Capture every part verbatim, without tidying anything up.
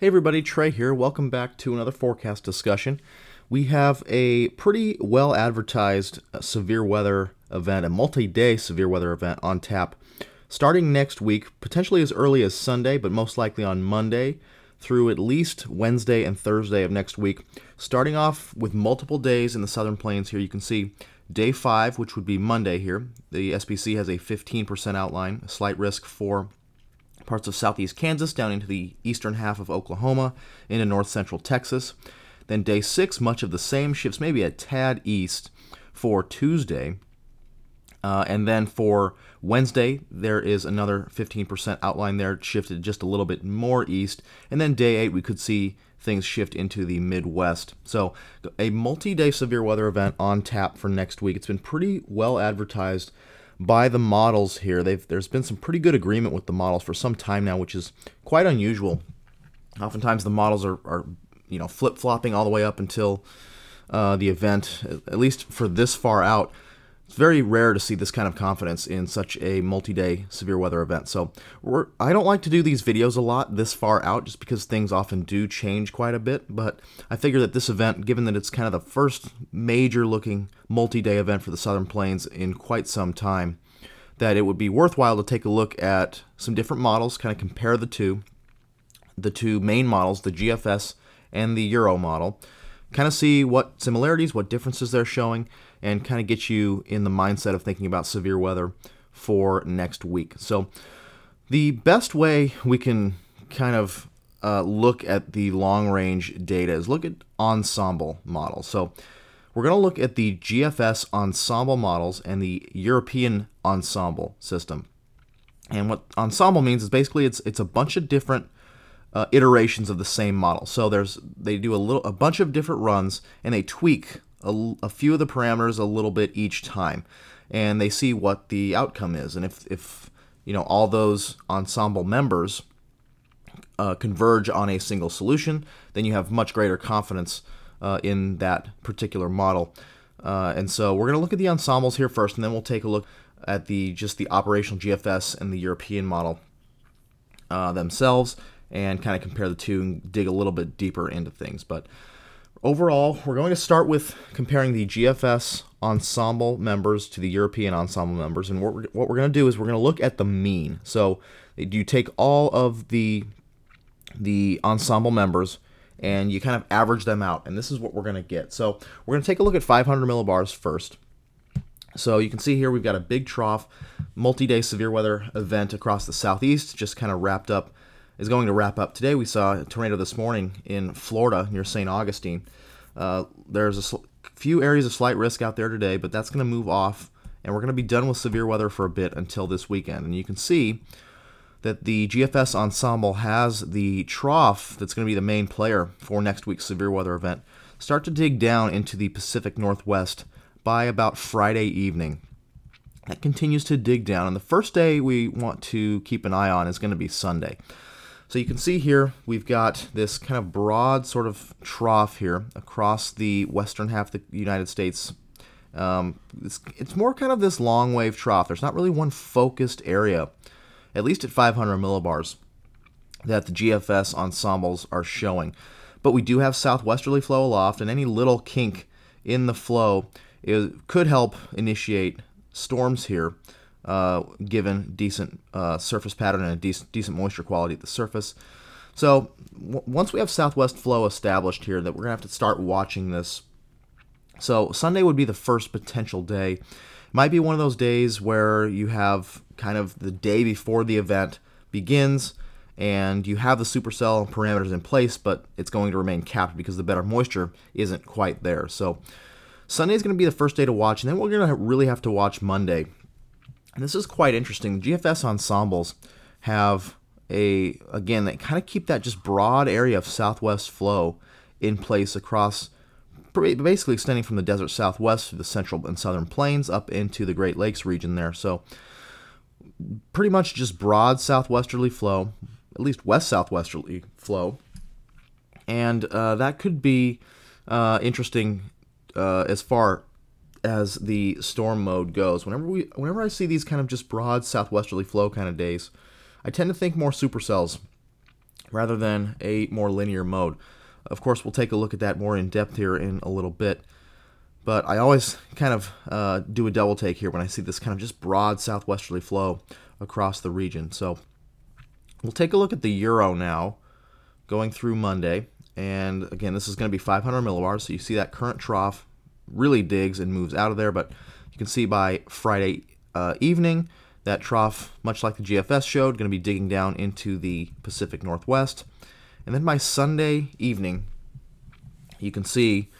Hey everybody, Trey here. Welcome back to another forecast discussion. We have a pretty well advertised severe weather event, a multi-day severe weather event on tap starting next week, potentially as early as Sunday, but most likely on Monday through at least Wednesday and Thursday of next week. Starting off with multiple days in the Southern Plains here, you can see day five, which would be Monday here. The S P C has a fifteen percent outline, a slight risk for parts of southeast Kansas, down into the eastern half of Oklahoma, into north central Texas. Then day six, much of the same, shifts maybe a tad east for Tuesday. Uh, and then for Wednesday, there is another fifteen percent outline there, shifted just a little bit more east. And then day eight, we could see things shift into the Midwest. So a multi-day severe weather event on tap for next week. It's been pretty well advertised by the models here. They've, there's been some pretty good agreement with the models for some time now, which is quite unusual. Oftentimes the models are, are you know, flip-flopping all the way up until uh, the event, at least for this far out. It's very rare to see this kind of confidence in such a multi-day severe weather event. So we're, I don't like to do these videos a lot this far out just because things often do change quite a bit, but I figure that this event, given that it's kind of the first major looking multi-day event for the Southern Plains in quite some time, that it would be worthwhile to take a look at some different models, kind of compare the two, the two main models, the G F S and the Euro model, kind of see what similarities, what differences they're showing, and kind of get you in the mindset of thinking about severe weather for next week. So the best way we can kind of uh, look at the long-range data is look at ensemble models. So we're going to look at the G F S ensemble models and the European ensemble system. And what ensemble means is basically it's, it's a bunch of different Uh, iterations of the same model. So there's they do a little a bunch of different runs, and they tweak a, a few of the parameters a little bit each time, and they see what the outcome is. And if if you know all those ensemble members uh, converge on a single solution, then you have much greater confidence uh, in that particular model. Uh, and so we're going to look at the ensembles here first, and then we'll take a look at the just the operational G F S and the European model uh, themselves, and kind of compare the two and dig a little bit deeper into things. But overall, we're going to start with comparing the G F S ensemble members to the European ensemble members. And what we're, what we're going to do is we're going to look at the mean. So you take all of the, the ensemble members and you kind of average them out. And this is what we're going to get. So we're going to take a look at five hundred millibars first. So you can see here we've got a big trough, multi-day severe weather event across the southeast, just kind of wrapped up. Is going to wrap up today. We saw a tornado this morning in Florida near Saint Augustine. Uh, there's a few areas of slight risk out there today, but that's going to move off, and we're going to be done with severe weather for a bit until this weekend. And you can see that the G F S ensemble has the trough that's going to be the main player for next week's severe weather event start to dig down into the Pacific Northwest by about Friday evening. That continues to dig down, and the first day we want to keep an eye on is going to be Sunday. So you can see here we've got this kind of broad sort of trough here across the western half of the United States. Um, it's, it's more kind of this long wave trough. There's not really one focused area, at least at five hundred millibars, that the G F S ensembles are showing. But we do have southwesterly flow aloft, and any little kink in the flow is, could help initiate storms here. Uh, given decent uh, surface pattern and a decent, decent moisture quality at the surface. So w once we have southwest flow established here, that we're going to have to start watching this. So Sunday would be the first potential day. Might be one of those days where you have kind of the day before the event begins and you have the supercell parameters in place, but it's going to remain capped because the better moisture isn't quite there. So Sunday is going to be the first day to watch, and then we're going to really have to watch Monday. And this is quite interesting. The G F S ensembles have a, again, they kind of keep that just broad area of southwest flow in place across, basically extending from the desert southwest to the central and southern plains up into the Great Lakes region there. So pretty much just broad southwesterly flow, at least west southwesterly flow. And uh, that could be uh, interesting uh, as far as the storm mode goes. Whenever we, whenever I see these kind of just broad southwesterly flow kind of days, I tend to think more supercells rather than a more linear mode. Of course, we'll take a look at that more in depth here in a little bit. But I always kind of uh, do a double take here when I see this kind of just broad southwesterly flow across the region. So we'll take a look at the euro now, going through Monday. And again, this is going to be five hundred millibars. So you see that current trough really digs and moves out of there. But you can see by Friday uh, evening, that trough, much like the G F S showed, going to be digging down into the Pacific Northwest. And then by Sunday evening, you can see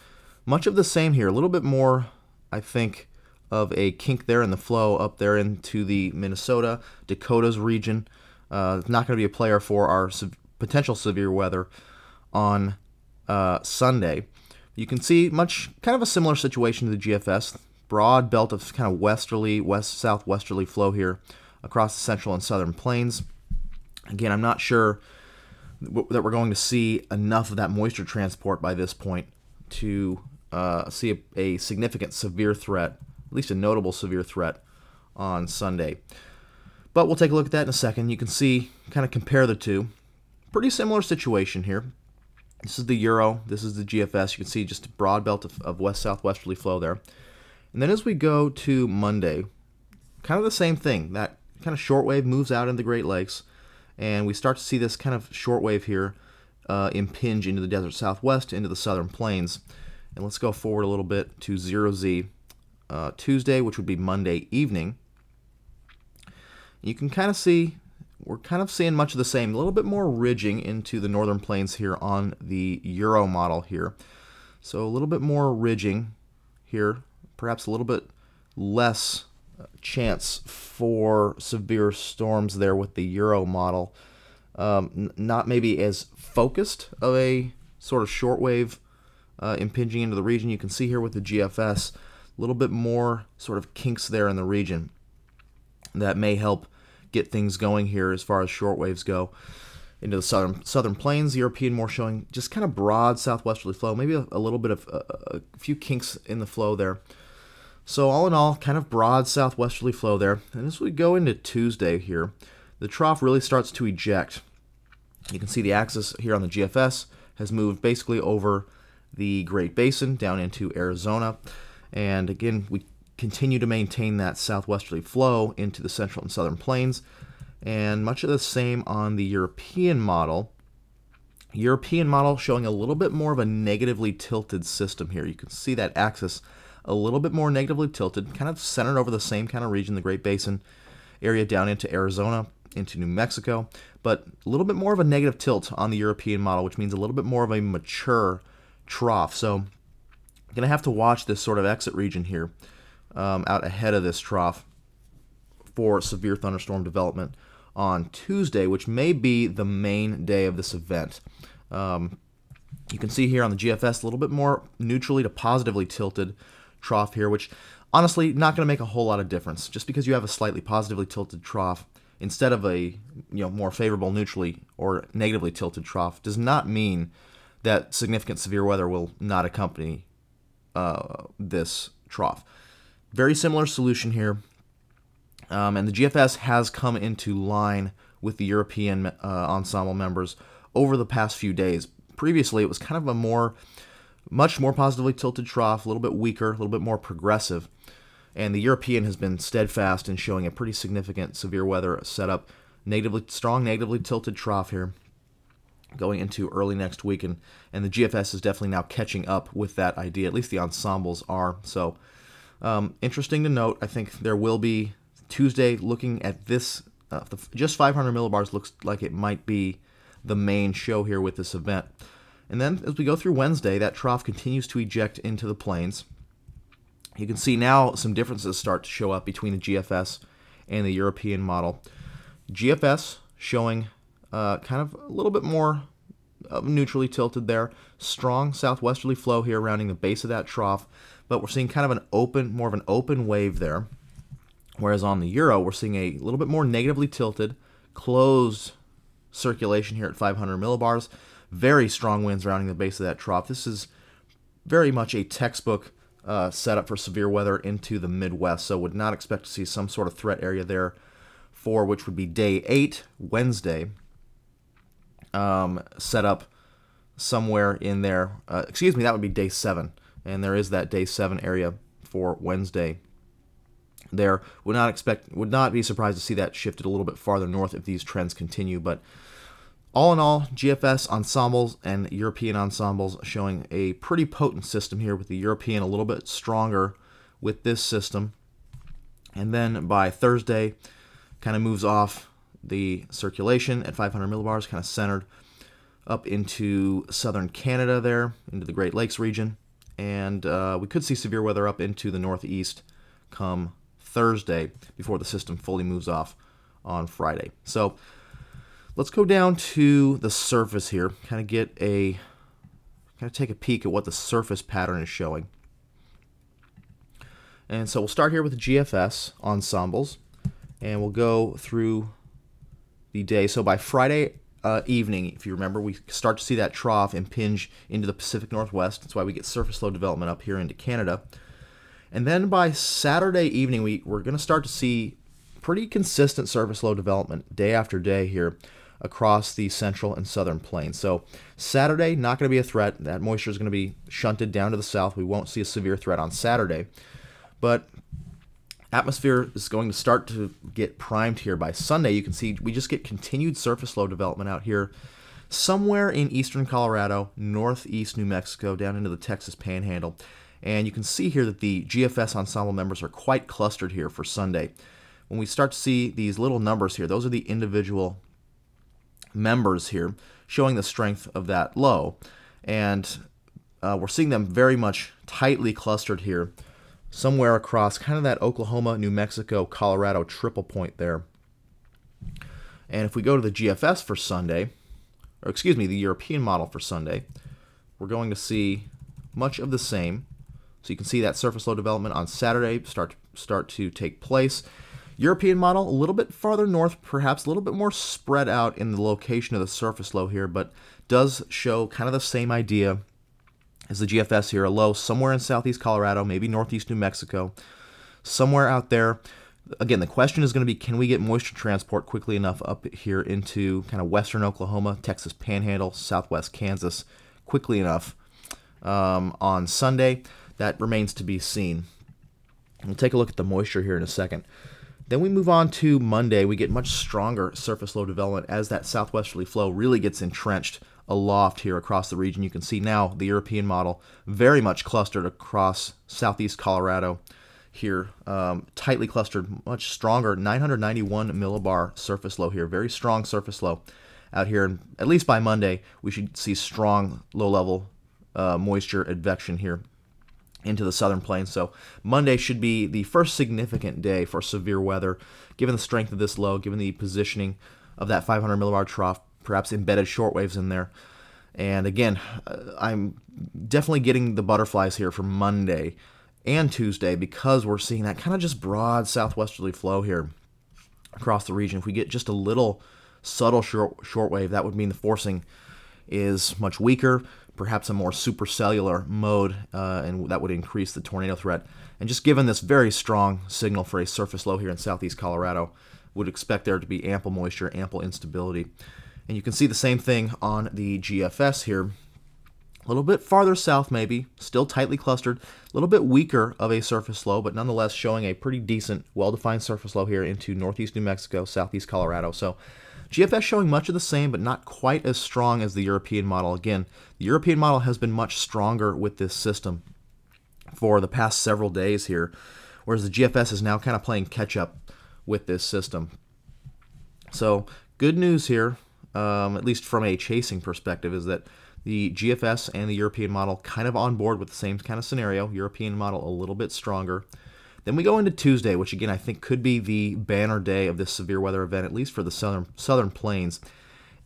much of the same here, a little bit more, I think, of a kink there in the flow up there into the Minnesota, Dakotas region. Uh, it's not going to be a player for our se- potential severe weather on uh, Sunday. You can see much kind of a similar situation to the G F S, broad belt of kind of westerly, west southwesterly flow here across the central and southern plains. Again, I'm not sure that we're going to see enough of that moisture transport by this point to uh, see a, a significant severe threat, at least a notable severe threat on Sunday. But we'll take a look at that in a second. You can see, kind of compare the two. Pretty similar situation here. This is the euro, this is the G F S. You can see just a broad belt of, of west-southwesterly flow there. And then as we go to Monday, kind of the same thing. That kind of short wave moves out into the Great Lakes, and we start to see this kind of short wave here uh, impinge into the desert southwest, into the southern plains. And let's go forward a little bit to zero Z uh, Tuesday, which would be Monday evening. You can kind of see, we're kind of seeing much of the same, a little bit more ridging into the northern plains here on the euro model here. So a little bit more ridging here, perhaps a little bit less chance for severe storms there with the euro model. Um, not maybe as focused of a sort of shortwave uh, impinging into the region. You can see here with the G F S, a little bit more sort of kinks there in the region that may help get things going here as far as shortwaves go into the southern southern plains. European more showing just kind of broad southwesterly flow, maybe a, a little bit of a, a few kinks in the flow there. So all in all, kind of broad southwesterly flow there. And as we go into Tuesday here, the trough really starts to eject. You can see the axis here on the G F S has moved basically over the Great Basin down into Arizona. And again, we continue to maintain that southwesterly flow into the central and southern plains, and much of the same on the European model. European model showing a little bit more of a negatively tilted system here. You can see that axis a little bit more negatively tilted, kind of centered over the same kind of region, the Great Basin area down into Arizona, into New Mexico, but a little bit more of a negative tilt on the European model, which means a little bit more of a mature trough. So I'm going to have to watch this sort of exit region here. Um, out ahead of this trough for severe thunderstorm development on Tuesday, which may be the main day of this event. Um, you can see here on the G F S a little bit more neutrally to positively tilted trough here, which honestly not going to make a whole lot of difference. Just because you have a slightly positively tilted trough instead of a you know more favorable neutrally or negatively tilted trough does not mean that significant severe weather will not accompany uh, this trough. Very similar solution here, um, and the G F S has come into line with the European uh, ensemble members over the past few days. Previously, it was kind of a more, much more positively tilted trough, a little bit weaker, a little bit more progressive, and the European has been steadfast in showing a pretty significant severe weather setup, negatively strong, negatively tilted trough here, going into early next week, and, and the G F S is definitely now catching up with that idea. At least the ensembles are so. Um, interesting to note, I think there will be Tuesday looking at this, uh, the, just five hundred millibars looks like it might be the main show here with this event. And then as we go through Wednesday, that trough continues to eject into the plains. You can see now some differences start to show up between the G F S and the European model. G F S showing uh, kind of a little bit more neutrally tilted there, strong southwesterly flow here rounding the base of that trough, but we're seeing kind of an open, more of an open wave there, whereas on the euro we're seeing a little bit more negatively tilted, closed circulation here at five hundred millibars, very strong winds rounding the base of that trough. This is very much a textbook uh, setup for severe weather into the Midwest, so would not expect to see some sort of threat area there for which would be day eight, Wednesday. um, set up somewhere in there. Uh, excuse me, that would be day seven. And there is that day seven area for Wednesday. There would not expect, would not be surprised to see that shifted a little bit farther north if these trends continue. But all in all, G F S ensembles and European ensembles showing a pretty potent system here, with the European a little bit stronger with this system. And then by Thursday, kind of moves off the circulation at five hundred millibars, kind of centered up into southern Canada there, into the Great Lakes region. And uh, we could see severe weather up into the northeast come Thursday before the system fully moves off on Friday. So let's go down to the surface here, kind of get a, kind of take a peek at what the surface pattern is showing. And so we'll start here with the G F S ensembles, and we'll go through the day. So by Friday uh, evening, if you remember, we start to see that trough impinge into the Pacific Northwest. That's why we get surface low development up here into Canada. And then by Saturday evening, we, we're going to start to see pretty consistent surface low development day after day here across the central and southern plains. So Saturday, not going to be a threat. That moisture is going to be shunted down to the south. We won't see a severe threat on Saturday. But atmosphere is going to start to get primed here by Sunday. You can see we just get continued surface low development out here somewhere in eastern Colorado, northeast New Mexico, down into the Texas Panhandle. And you can see here that the G F S ensemble members are quite clustered here for Sunday. When we start to see these little numbers here, those are the individual members here showing the strength of that low. And uh, we're seeing them very much tightly clustered here, somewhere across kind of that Oklahoma, New Mexico, Colorado triple point there. And if we go to the G F S for Sunday, or excuse me, the European model for Sunday, we're going to see much of the same. So you can see that surface low development on Saturday start, start to take place. European model, a little bit farther north, perhaps a little bit more spread out in the location of the surface low here, but does show kind of the same idea as the G F S here, a low somewhere in southeast Colorado, maybe northeast New Mexico, somewhere out there. Again, the question is going to be, can we get moisture transport quickly enough up here into kind of western Oklahoma, Texas Panhandle, southwest Kansas quickly enough um, on Sunday? That remains to be seen. We'll take a look at the moisture here in a second. Then we move on to Monday. We get much stronger surface low development as that southwesterly flow really gets entrenched aloft here across the region. You can see now the European model very much clustered across southeast Colorado here, um, tightly clustered, much stronger, nine hundred ninety-one millibar surface low here, very strong surface low out here. And at least by Monday, we should see strong low-level uh, moisture advection here into the southern plains. So Monday should be the first significant day for severe weather, given the strength of this low, given the positioning of that five hundred millibar trough, perhaps embedded shortwaves in there. And again, I'm definitely getting the butterflies here for Monday and Tuesday because we're seeing that kind of just broad southwesterly flow here across the region. If we get just a little subtle short, shortwave, that would mean the forcing is much weaker, perhaps a more supercellular mode, uh, and that would increase the tornado threat. And just given this very strong signal for a surface low here in southeast Colorado, would expect there to be ample moisture, ample instability. And you can see the same thing on the G F S here. A little bit farther south maybe, still tightly clustered, a little bit weaker of a surface low, but nonetheless showing a pretty decent, well-defined surface low here into northeast New Mexico, southeast Colorado. So G F S showing much of the same, but not quite as strong as the European model. Again, the European model has been much stronger with this system for the past several days here, whereas the G F S is now kind of playing catch-up with this system. So good news here. Um, at least from a chasing perspective, is that the G F S and the European model kind of on board with the same kind of scenario. European model a little bit stronger. Then we go into Tuesday, which again I think could be the banner day of this severe weather event, at least for the southern, southern plains.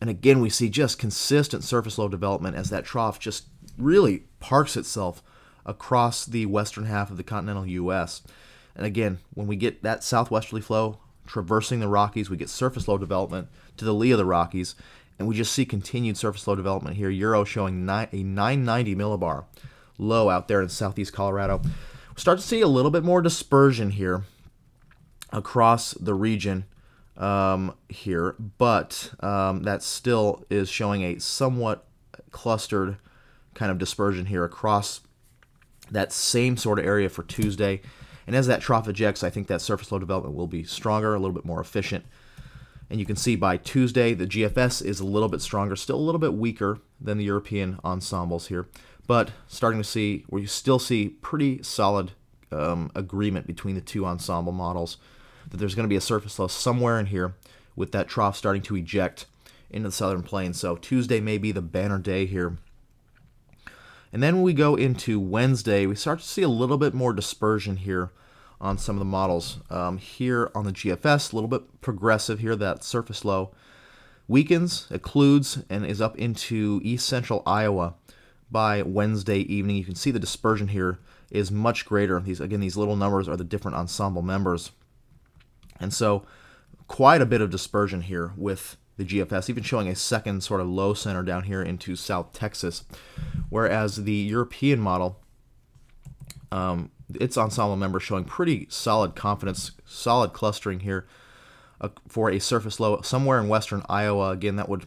And again, we see just consistent surface low development as that trough just really parks itself across the western half of the continental U S And again, when we get that southwesterly flow traversing the Rockies, we get surface low development to the lee of the Rockies, and we just see continued surface low development here. Euro showing nine, a nine ninety millibar low out there in southeast Colorado. We start to see a little bit more dispersion here across the region um, here, but um, that still is showing a somewhat clustered kind of dispersion here across that same sort of area for Tuesday. And as that trough ejects, I think that surface low development will be stronger, a little bit more efficient. And you can see by Tuesday, the G F S is a little bit stronger, still a little bit weaker than the European ensembles here, but starting to see where you still see pretty solid um, agreement between the two ensemble models that there's going to be a surface low somewhere in here with that trough starting to eject into the southern plain. So Tuesday may be the banner day here. And then when we go into Wednesday, we start to see a little bit more dispersion here on some of the models. Um, here on the G F S, a little bit progressive here, that surface low weakens, occludes, and is up into east central Iowa by Wednesday evening. You can see the dispersion here is much greater. These, again, these little numbers are the different ensemble members. And so quite a bit of dispersion here with the G F S, even showing a second sort of low center down here into South Texas, whereas the European model, um, its ensemble member showing pretty solid confidence, solid clustering here uh, for a surface low somewhere in western Iowa. Again, that would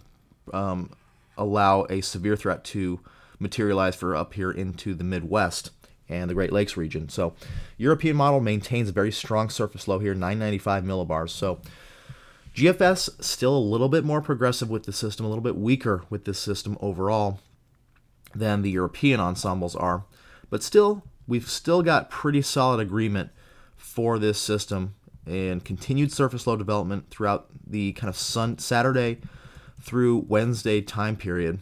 um, allow a severe threat to materialize for up here into the Midwest and the Great Lakes region. So European model maintains a very strong surface low here, nine ninety-five millibars. So G F S still a little bit more progressive with the system, a little bit weaker with this system overall than the European ensembles are, but still we've still got pretty solid agreement for this system and continued surface low development throughout the kind of sun Saturday through Wednesday time period.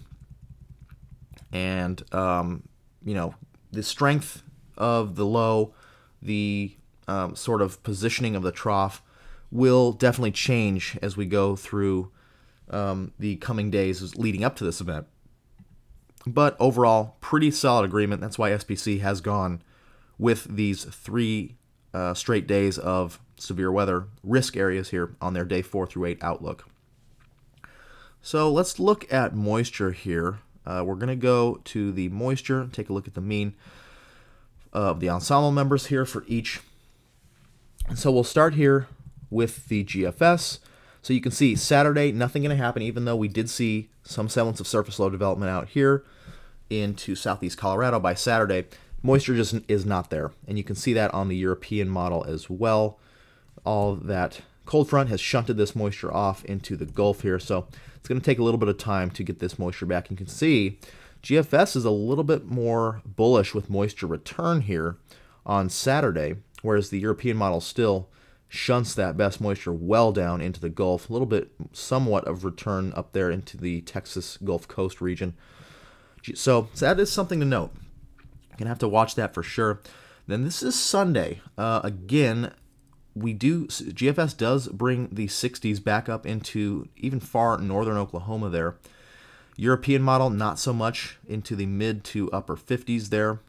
And um, you know, the strength of the low, the um, sort of positioning of the trough will definitely change as we go through um, the coming days leading up to this event. But overall, pretty solid agreement. That's why S P C has gone with these three uh, straight days of severe weather risk areas here on their day four through eight outlook. So let's look at moisture here. Uh, we're going to go to the moisture, take a look at the mean of the ensemble members here for each. And so we'll start here with the G F S. So you can see Saturday, nothing going to happen, even though we did see some semblance of surface low development out here into southeast Colorado by Saturday. Moisture just is not there. And you can see that on the European model as well. All that cold front has shunted this moisture off into the Gulf here. So it's going to take a little bit of time to get this moisture back. You can see G F S is a little bit more bullish with moisture return here on Saturday, whereas the European model still shunts that best moisture well down into the Gulf, a little bit somewhat of return up there into the Texas Gulf Coast region. So, so that is something to note. You're going to have to watch that for sure. Then this is Sunday. Uh, again, we do, G F S does bring the sixties back up into even far northern Oklahoma there. European model, not so much, into the mid to upper fifties there.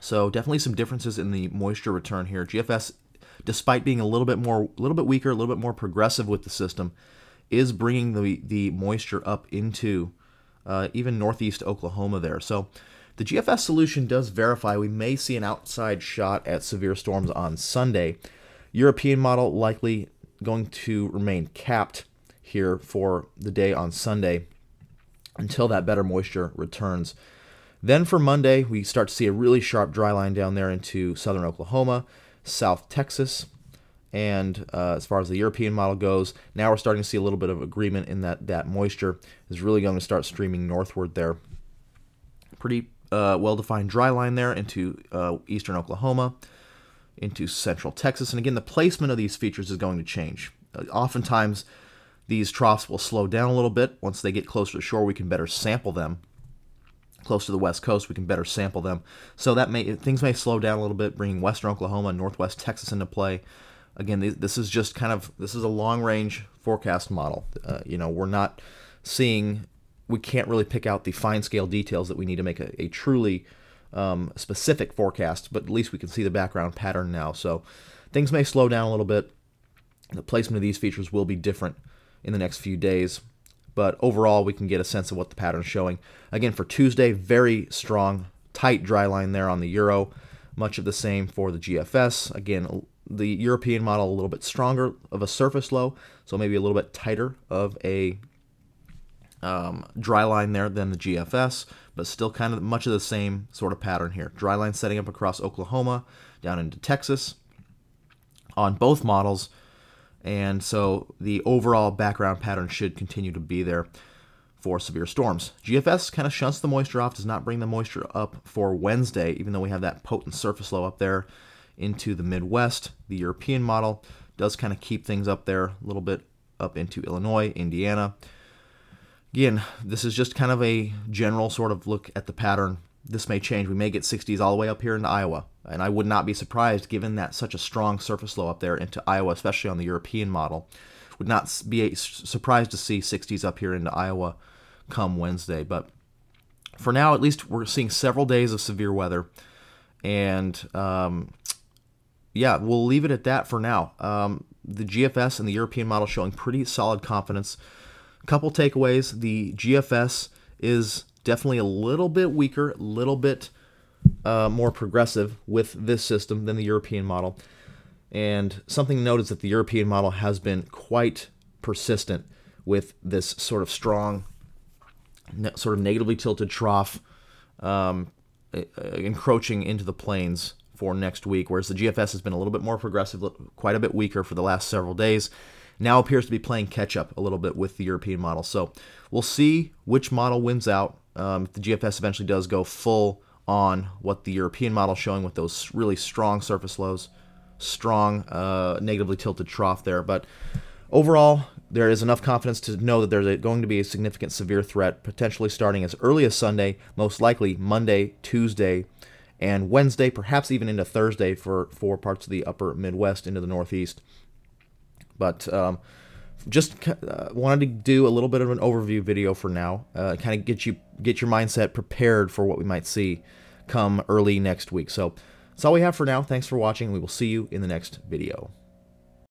So definitely some differences in the moisture return here. G F S, despite being a little bit more, a little bit weaker, a little bit more progressive with the system, is bringing the the moisture up into uh, even northeast Oklahoma there. So the G F S solution does verify we may see an outside shot at severe storms on Sunday. European model likely going to remain capped here for the day on Sunday until that better moisture returns. Then for Monday, we start to see a really sharp dry line down there into southern Oklahoma, South Texas, and uh, as far as the European model goes, now we're starting to see a little bit of agreement in that that moisture is really going to start streaming northward there. Pretty uh, well-defined dry line there into uh, eastern Oklahoma, into central Texas, and again, the placement of these features is going to change. Uh, oftentimes, these troughs will slow down a little bit. Once they get closer to shore, we can better sample them. Close to the west coast, we can better sample them. So that may, things may slow down a little bit, bringing western Oklahoma and northwest Texas into play. Again, this is just kind of, this is a long-range forecast model. Uh, you know, we're not seeing, we can't really pick out the fine-scale details that we need to make a, a truly um, specific forecast, but at least we can see the background pattern now. So things may slow down a little bit. The placement of these features will be different in the next few days. But overall, we can get a sense of what the pattern is showing. Again, for Tuesday, very strong, tight dry line there on the Euro. Much of the same for the G F S. Again, the European model a little bit stronger of a surface low, so maybe a little bit tighter of a um, dry line there than the G F S, but still kind of much of the same sort of pattern here. Dry line setting up across Oklahoma, down into Texas on both models, and so the overall background pattern should continue to be there for severe storms. G F S kind of shunts the moisture off, does not bring the moisture up for Wednesday, even though we have that potent surface low up there into the Midwest. The European model does kind of keep things up there, a little bit up into Illinois, Indiana. Again, this is just kind of a general sort of look at the pattern. This may change. We may get sixties all the way up here into Iowa, and I would not be surprised, given that such a strong surface low up there into Iowa, especially on the European model. Would not be surprised to see sixties up here into Iowa come Wednesday. But for now, at least, we're seeing several days of severe weather, and um, yeah, we'll leave it at that for now. Um, the G F S and the European model showing pretty solid confidence. A couple takeaways: the G F S is definitely a little bit weaker, a little bit uh, more progressive with this system than the European model. And something to note is that the European model has been quite persistent with this sort of strong, sort of negatively tilted trough um, encroaching into the plains for next week, whereas the G F S has been a little bit more progressive, quite a bit weaker for the last several days. Now appears to be playing catch-up a little bit with the European model. So we'll see which model wins out. Um, if the G F S eventually does go full on what the European model is showing with those really strong surface lows, strong uh, negatively tilted trough there. But overall, there is enough confidence to know that there's a, going to be a significant severe threat, potentially starting as early as Sunday, most likely Monday, Tuesday, and Wednesday, perhaps even into Thursday for, for parts of the upper Midwest into the Northeast. But um, just uh, wanted to do a little bit of an overview video for now, uh, kind of get you get your mindset prepared for what we might see come early next week. So that's all we have for now. Thanks for watching. We will see you in the next video.